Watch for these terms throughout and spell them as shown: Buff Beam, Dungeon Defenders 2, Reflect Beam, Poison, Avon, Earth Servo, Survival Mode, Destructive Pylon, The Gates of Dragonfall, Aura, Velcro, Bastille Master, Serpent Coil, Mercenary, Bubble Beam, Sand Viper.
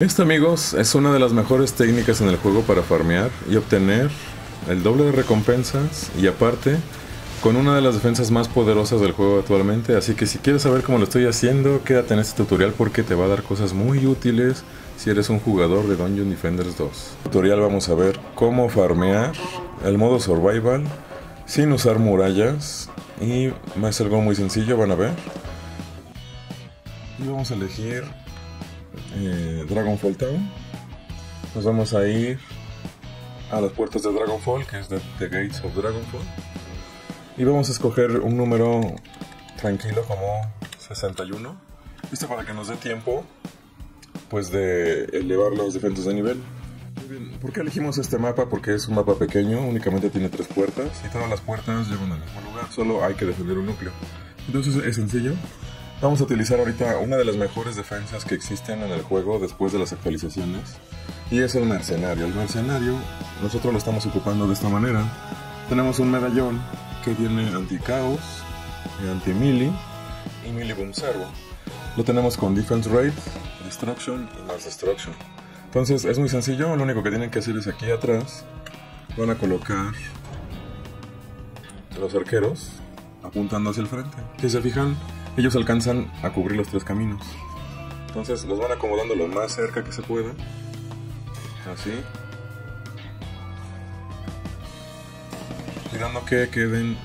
Esto, amigos, es una de las mejores técnicas en el juego para farmear y obtener el doble de recompensas, y aparte con una de las defensas más poderosas del juego actualmente. Así que si quieres saber cómo lo estoy haciendo, quédate en este tutorial porque te va a dar cosas muy útiles si eres un jugador de Dungeon Defenders 2. En este tutorial vamos a ver cómo farmear el modo survival sin usar murallas, y es algo muy sencillo, van a ver. Y vamos a elegir Dragonfall Town. Nos vamos a ir a las puertas de Dragonfall, que es The Gates of Dragonfall, y vamos a escoger un número tranquilo como 61, esto para que nos dé tiempo pues de elevar los defensas de nivel. Muy bien. ¿Por qué elegimos este mapa? Porque es un mapa pequeño, únicamente tiene 3 puertas y todas las puertas llevan al mismo lugar, solo hay que defender un núcleo, entonces es sencillo. Vamos a utilizar ahorita una de las mejores defensas que existen en el juego después de las actualizaciones, y es el mercenario. El mercenario nosotros lo estamos ocupando de esta manera. Tenemos un medallón que tiene anti-caos, anti-melee y melee boom servo. Lo tenemos con defense rate, destruction y más destruction. Entonces es muy sencillo, lo único que tienen que hacer es aquí atrás van a colocar los arqueros apuntando hacia el frente. Si se fijan, ellos alcanzan a cubrir los 3 caminos. Entonces los van acomodando lo más cerca que se pueda. Así. Cuidando que queden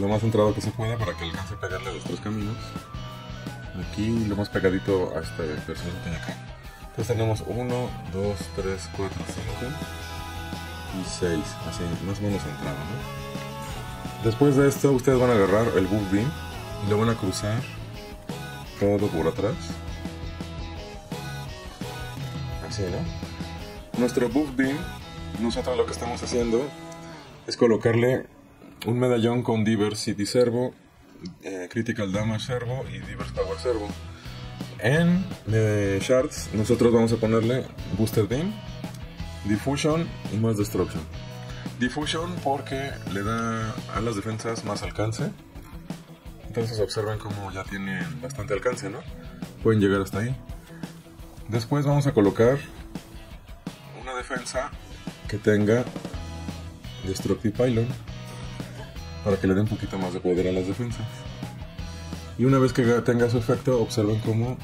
lo más centrado que se pueda para que alcance a pegarle los 3 caminos. Aquí lo más pegadito a esta persona que tiene acá. Entonces tenemos 1, 2, 3, 4, 5 y 6. Así, más o menos centrado, ¿no? Después de esto ustedes van a agarrar el Boost Beam y lo van a cruzar todo por atrás. Así, ¿no? Nuestro Buff Beam, nosotros lo que estamos haciendo es colocarle un medallón con Diversity Servo, Critical Damage Servo y Diverse Power Servo. En Shards nosotros vamos a ponerle Boosted Beam, Diffusion y más Destruction. Diffusion porque le da a las defensas más alcance. Entonces observen cómo ya tienen bastante alcance, ¿no? Pueden llegar hasta ahí. Después vamos a colocar una defensa que tenga Destructive Pylon para que le dé un poquito más de poder a las defensas. Y una vez que tenga su efecto, observen cómo...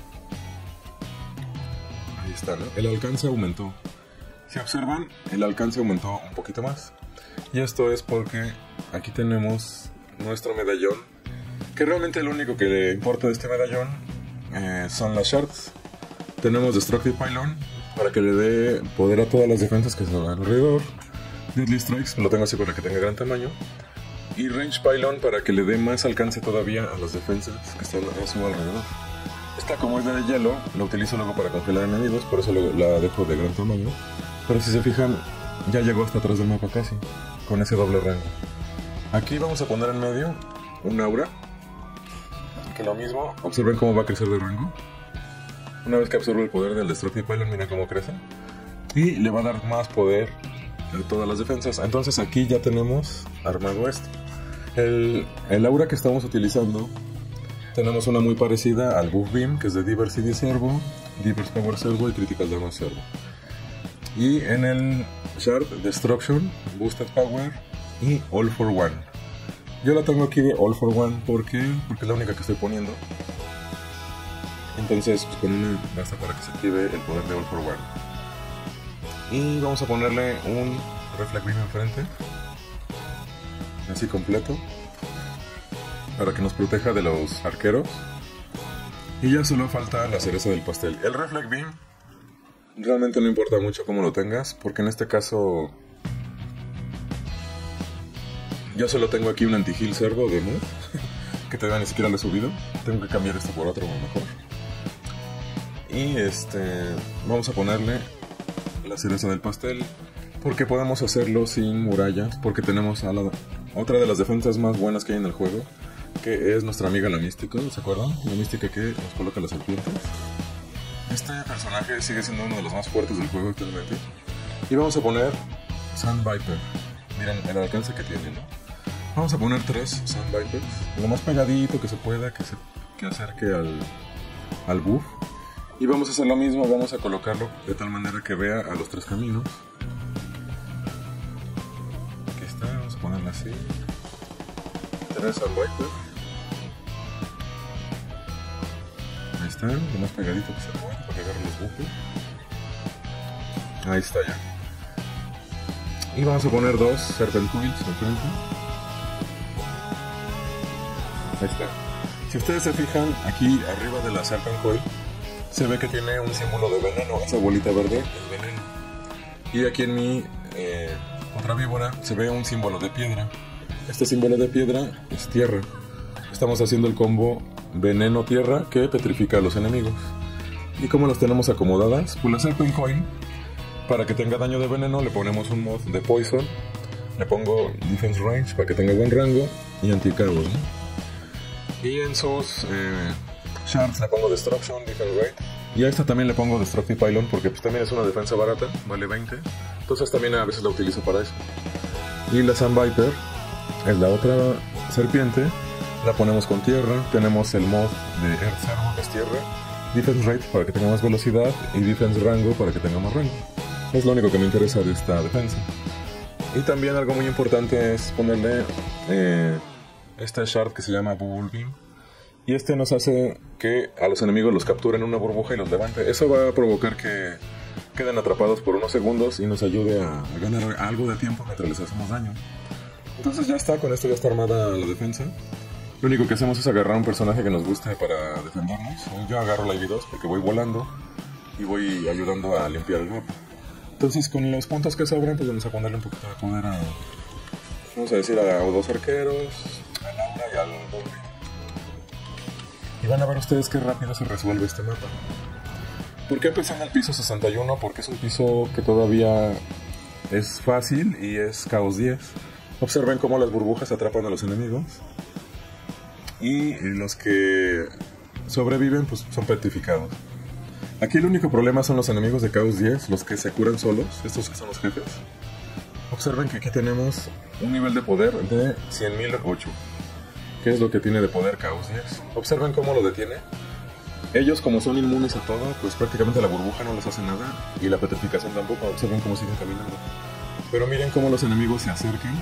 ahí está, ¿no? El alcance aumentó. Si observan, el alcance aumentó un poquito más. Y esto es porque aquí tenemos nuestro medallón, que realmente lo único que le importa de este medallón son las shards. Tenemos Destructive Pylon para que le dé poder a todas las defensas que están alrededor. Deadly Strikes lo tengo así para que tenga gran tamaño. Y Range Pylon para que le dé más alcance todavía a las defensas que están a su alrededor. Esta, como es de hielo, la utilizo luego para congelar enemigos, por eso la dejo de gran tamaño. Pero si se fijan, ya llegó hasta atrás del mapa casi, con ese doble rango. Aquí vamos a poner en medio un Aura. Lo mismo, observen cómo va a crecer de rango. Una vez que absorbe el poder del Destructive Pylon, miren cómo crece y le va a dar más poder a todas las defensas. Entonces aquí ya tenemos armado esto. El aura que estamos utilizando, tenemos una muy parecida al Buff Beam, que es de Diversity Servo, Diverse Power Servo y Critical Damage Servo. Y en el Shard, Destruction, Boosted Power y All for One. Yo la tengo aquí de All for One, porque es la única que estoy poniendo. Entonces pues con una basta para que se active el poder de All for One. Y vamos a ponerle un Reflect Beam enfrente, así completo, para que nos proteja de los arqueros. Y ya solo falta la cereza del pastel. El Reflect Beam realmente no importa mucho cómo lo tengas, porque en este caso yo solo tengo aquí un anti-heal servo de Move, que todavía ni siquiera lo he subido. Tengo que cambiar esto por otro mejor. Y vamos a ponerle la cereza del pastel, porque podemos hacerlo sin murallas, porque tenemos a otra de las defensas más buenas que hay en el juego, que es nuestra amiga la mística, ¿se acuerdan? La mística que nos coloca las serpientes. Este personaje sigue siendo uno de los más fuertes del juego actualmente. Y vamos a poner Sand Viper. Miren el alcance que tiene, ¿no? Vamos a poner 3 Sand Vipers, lo más pegadito que se pueda, que se acerque al buff. Y vamos a hacer lo mismo, vamos a colocarlo de tal manera que vea a los tres caminos. Aquí está, vamos a ponerla así. Tenemos al Viper. Ahí está, lo más pegadito que se pueda para que agarre los bucles. Ahí está ya. Y vamos a poner dos Serpent Coils al frente. Ahí está. Si ustedes se fijan, aquí arriba de la Serpent Coil se ve que tiene un símbolo de veneno, esa bolita verde es veneno. Y aquí en mi otra víbora se ve un símbolo de piedra. Este símbolo de piedra es tierra. Estamos haciendo el combo veneno-tierra que petrifica a los enemigos. Y como las tenemos acomodadas, pues la Serpent Coin, para que tenga daño de veneno, le ponemos un mod de Poison. Le pongo Defense Range para que tenga buen rango y anti-carbos, ¿no? Y en sus... Shards le pongo Destruction, Defense Rate. Y a esta también le pongo Destructive Pylon porque pues también es una defensa barata, vale 20. Entonces también a veces la utilizo para eso. Y la Sand Viper es la otra serpiente. La ponemos con tierra. Tenemos el mod de Earth Servo que es tierra. Defense Rate para que tenga más velocidad y Defense Rango para que tenga más rango. Es lo único que me interesa de esta defensa. Y también algo muy importante es ponerle este shard que se llama Bubble Beam. Y este nos hace que a los enemigos los capturen una burbuja y los levante. Eso va a provocar que queden atrapados por unos segundos y nos ayude a ganar algo de tiempo mientras les hacemos daño. Entonces ya está, con esto ya está armada la defensa. Lo único que hacemos es agarrar un personaje que nos guste para defendernos. Yo agarro la IV2 porque voy volando y voy ayudando a limpiar el mapa. Entonces con los puntos que sobran pues vamos a ponerle un poquito de poder a... vamos a decir a dos arqueros, al Aura y al Bubble. Y van a ver ustedes qué rápido se resuelve este mapa. ¿Por qué empecé en el piso 61? Porque es un piso que todavía es fácil y es caos 10. Observen cómo las burbujas atrapan a los enemigos. Y los que sobreviven pues son petrificados. Aquí el único problema son los enemigos de caos 10, los que se curan solos, estos que son los jefes. Observen que aquí tenemos un nivel de poder de 100.008. ¿Qué es lo que tiene de poder caos 10? Observen cómo lo detiene. Ellos, como son inmunes a todo, pues prácticamente la burbuja no les hace nada y la petrificación tampoco. Observen cómo siguen caminando. Pero miren cómo los enemigos se acercan.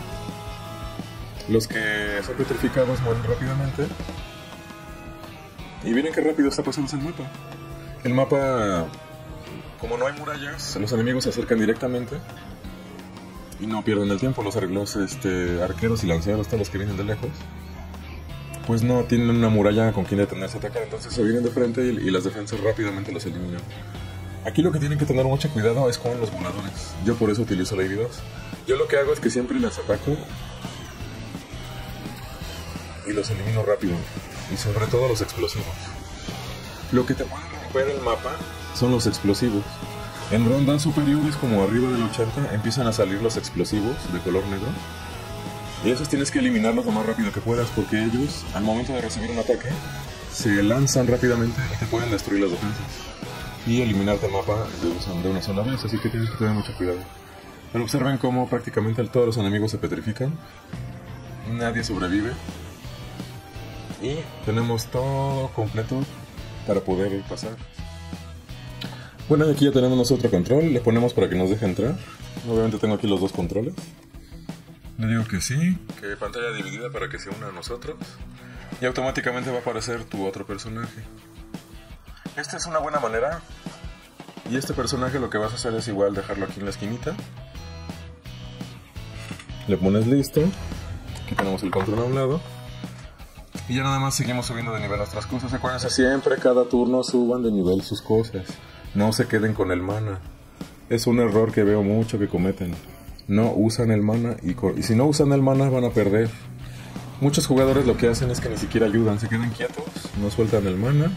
Los que son petrificados mueren rápidamente. Y miren qué rápido está pasando ese mapa. El mapa, como no hay murallas, los enemigos se acercan directamente y no pierden el tiempo. Los arqueros y lanceros, todos los que vienen de lejos, pues no tienen una muralla con quien detenerse a atacar, entonces se vienen de frente y las defensas rápidamente los eliminan. Aquí lo que tienen que tener mucho cuidado es con los voladores. Yo por eso utilizo la IV2. Yo lo que hago es que siempre las ataco y los elimino rápido, y sobre todo los explosivos. Lo que te pueden romper el mapa son los explosivos. En rondas superiores, como arriba del 80, empiezan a salir los explosivos de color negro. Y esos tienes que eliminarlos lo más rápido que puedas, porque ellos, al momento de recibir un ataque, se lanzan rápidamente y te pueden destruir las defensas y eliminarte el mapa de una sola vez, así que tienes que tener mucho cuidado. Pero observen cómo prácticamente todos los enemigos se petrifican, nadie sobrevive y tenemos todo completo para poder pasar. Bueno, aquí ya tenemos nuestro control, le ponemos para que nos deje entrar. Obviamente tengo aquí los dos controles. Le digo que sí, que pantalla dividida para que se una a nosotros. Y automáticamente va a aparecer tu otro personaje. Esta es una buena manera. Y este personaje lo que vas a hacer es igual dejarlo aquí en la esquinita. Le pones listo. Aquí tenemos el control a un lado. Y ya nada más seguimos subiendo de nivel nuestras cosas. Acuérdense, siempre cada turno suban de nivel sus cosas. No se queden con el mana. Es un error que veo mucho que cometen. No usan el mana y si no usan el mana van a perder. Muchos jugadores lo que hacen es que ni siquiera ayudan, se quedan quietos, no sueltan el mana.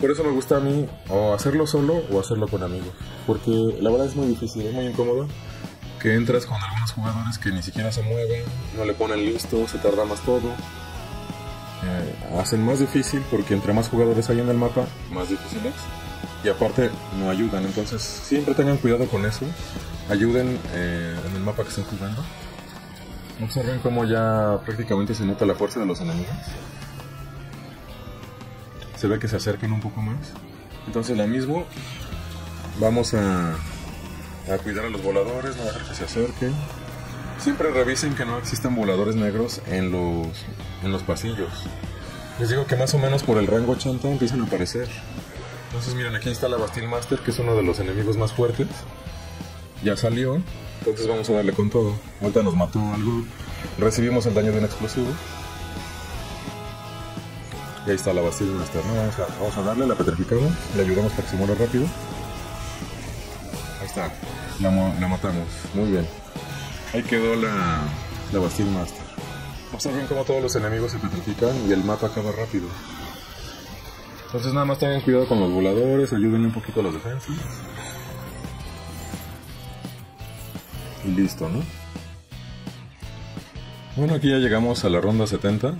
Por eso me gusta a mí o hacerlo solo o hacerlo con amigos, porque la verdad es muy difícil, es muy incómodo que entras con algunos jugadores que ni siquiera se mueven, no le ponen listo, se tarda más todo. Hacen más difícil porque entre más jugadores hay en el mapa, más difícil es. Y aparte no ayudan, entonces siempre tengan cuidado con eso. Ayuden en el mapa que estén jugando. Observen cómo ya prácticamente se nota la fuerza de los enemigos. Se ve que se acercan un poco más. Entonces lo mismo, vamos a cuidar a los voladores, no dejar que se acerquen. Siempre revisen que no existan voladores negros en los pasillos. Les digo que más o menos por el rango 80 empiezan a aparecer. Entonces miren, aquí está la Bastille Master, que es uno de los enemigos más fuertes. Ya salió, entonces vamos a darle con todo. Ahorita nos mató algo, recibimos el daño de un explosivo. Y ahí está la Bastille Master, ¿no? Vamos a darle, la petrificamos, le ayudamos para que se muera rápido. Ahí está, la matamos, muy bien. Ahí quedó la Bastille Master. Observen cómo todos los enemigos se petrifican y el mapa acaba rápido. Entonces nada más tengan cuidado con los voladores, ayúdenle un poquito a las defensas. Y listo, ¿no? Bueno, aquí ya llegamos a la ronda 70.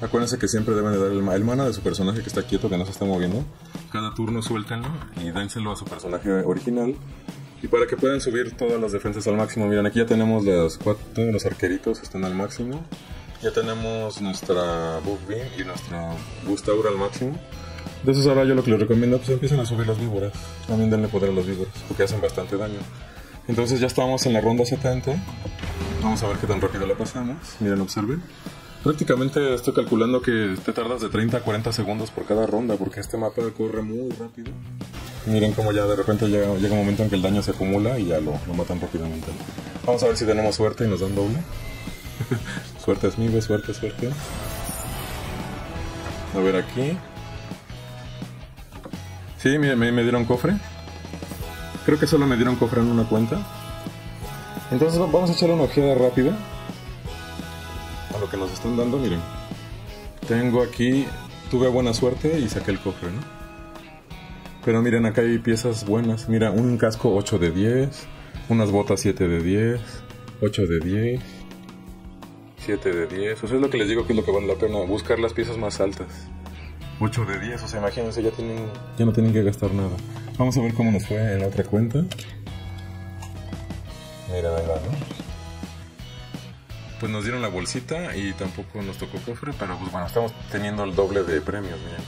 Acuérdense que siempre deben de dar el mana de su personaje que está quieto, que no se está moviendo. Cada turno suéltenlo y dénselo a su personaje original. Y para que puedan subir todas las defensas al máximo, miren, aquí ya tenemos los arqueritos, están al máximo. Ya tenemos nuestra Buff Beam y nuestra Boost Aura al máximo. De esos ahora yo lo que les recomiendo, pues empiecen a subir las víboras. También denle poder a las víboras, porque hacen bastante daño. Entonces ya estamos en la ronda 70. Vamos a ver qué tan rápido la pasamos. Miren, observen. Prácticamente estoy calculando que te tardas de 30 a 40 segundos por cada ronda, porque este mapa corre muy rápido. Miren cómo ya de repente llega un momento en que el daño se acumula y ya lo matan rápidamente. Vamos a ver si tenemos suerte y nos dan doble. Suerte amigos, suerte, suerte. A ver aquí. Sí, miren, me dieron cofre. Creo que solo me dieron cofre en una cuenta. Entonces vamos a echarle una ojeada rápida a lo que nos están dando, miren. Tengo aquí, tuve buena suerte y saqué el cofre, ¿no? Pero miren, acá hay piezas buenas. Mira, un casco 8 de 10, unas botas 7 de 10, 8 de 10, 7 de 10. Eso es lo que les digo que es lo que vale la pena, buscar las piezas más altas. 8 de 10, o sea, imagínense, ya no tienen que gastar nada. Vamos a ver cómo nos fue en la otra cuenta. Mira, ¿verdad, no? Pues nos dieron la bolsita y tampoco nos tocó cofre, pero pues bueno, estamos teniendo el doble de premios, miren.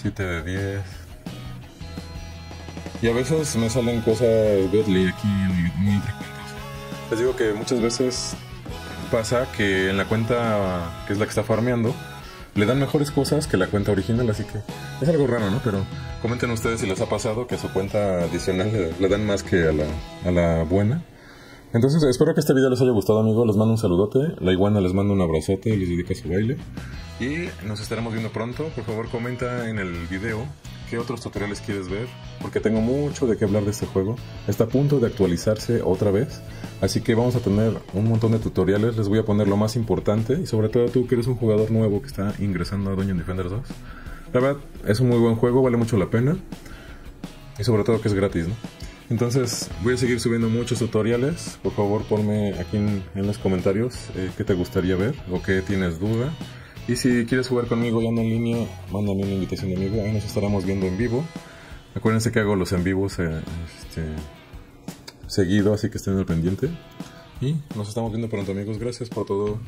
7 de 10. Y a veces me salen cosas godly aquí en mi otra cuenta. Les digo que muchas veces pasa que en la cuenta que es la que está farmeando, le dan mejores cosas que la cuenta original, así que es algo raro, ¿no? Pero comenten ustedes si les ha pasado que a su cuenta adicional le dan más que a la buena. Entonces espero que este video les haya gustado, amigos. Les mando un saludote, la iguana les mando un abrazote, les dedica su baile. Y nos estaremos viendo pronto. Por favor comenta en el video qué otros tutoriales quieres ver, porque tengo mucho de qué hablar de este juego. Está a punto de actualizarse otra vez, así que vamos a tener un montón de tutoriales. Les voy a poner lo más importante, y sobre todo tú que eres un jugador nuevo que está ingresando a Dungeon Defenders 2. La verdad es un muy buen juego, vale mucho la pena, y sobre todo que es gratis, ¿no? Entonces voy a seguir subiendo muchos tutoriales. Por favor ponme aquí en los comentarios qué te gustaría ver o qué tienes duda. Y si quieres jugar conmigo ya no en línea, mándame una invitación de amigo. Ahí nos estaremos viendo en vivo. Acuérdense que hago los en vivos seguido, así que estén al pendiente. Y nos estamos viendo pronto, amigos. Gracias por todo.